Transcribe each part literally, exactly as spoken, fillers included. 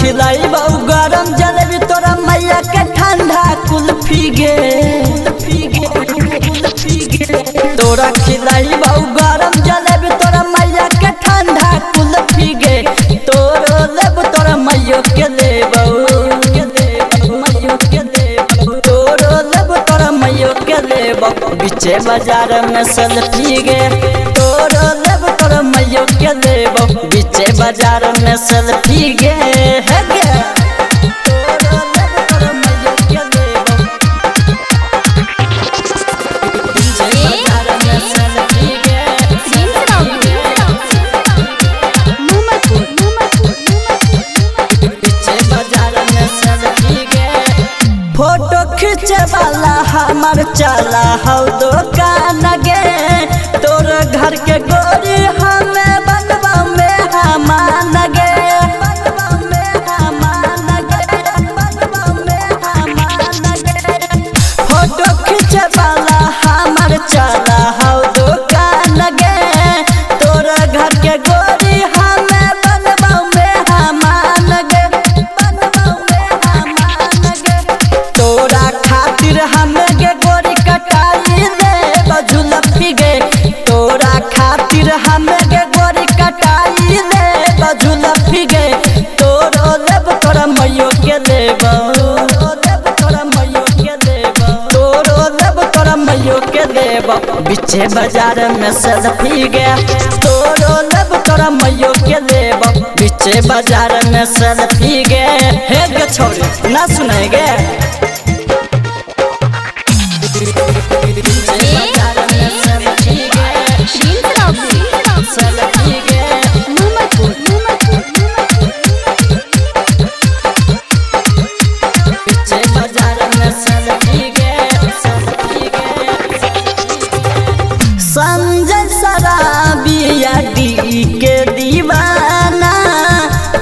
खिलाइबो गरम जलेबी तोरा मैया के ठंडा कुल्फी गे। तोरा खिलाइबो गरम जलेबी तोरा मैया के ठंडा कुल्फी गे। तोरो लेब तोरा मैया के लेबो तोरो लेब तोरा मैया के लेबो बिचे बाजार में सेल्फी गे। तोरो लेब तोरा मैया के लेबो बिचे बाजार में सेल्फी गे। वाला हमार चला हो दुकान गे। तोर घर के गोरी हमें बनवा में हमान गे। बनवा में हमान गे। बनवा में हमान गे। फोटो खींचे वाला हमार चला हो दुकान गे। तोर घर के गोरी हमें बनवा में हमान गे। बनवा में हमान गे। तोरा बिचे बाजार में सेल्फी गे। तोरो लेब तोरा मैयो के लेब बिचे बाजार में सेल्फी गे। हे गे छोरी ना सुने गे। संजय सराबिया डी के दीवाना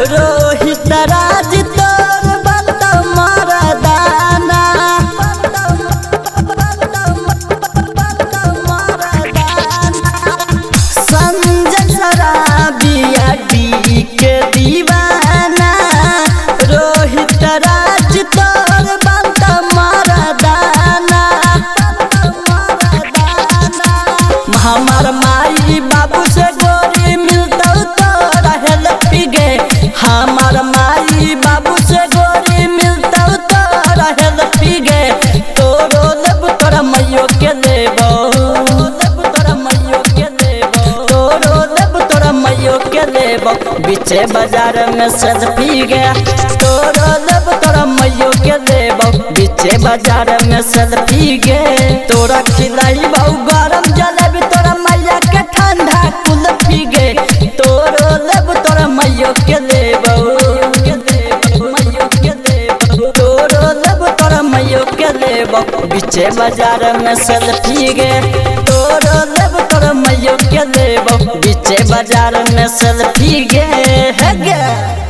रोहित राज तोर बंद मरदाना। संजय सराबिया डी के दीवाना रोहित राज तोर बंद मरदाना। हमार माई बाबू से गोरी मिलता तोरा सेल्फी गे। हमार माई बाबू से गोरी मिलता तोरा सेल्फी गे। तोरो लेब तोरा मैयो के लेबो तोरा मैयो के लेबो तोरो लेब तोरा मैयो के लेबो बिचे बाजार में सेल्फी गे। तोरो लेब तोरा मैयो के लेबो बिचे बाजार में सेल्फी गे। तोरा खिलाइबो गरम जलेबी तोरा मैया के ठंडा कुल्फी गे। तोरो लेब तोरा मैयो के लेबो तोरो लेब तोरा मैयो के लेबो बिचे बाजार में सेल्फी गे। तोरो लेब तोरा मैयो के लेबो बिचे बाजार में सेल्फी गे। हे गे।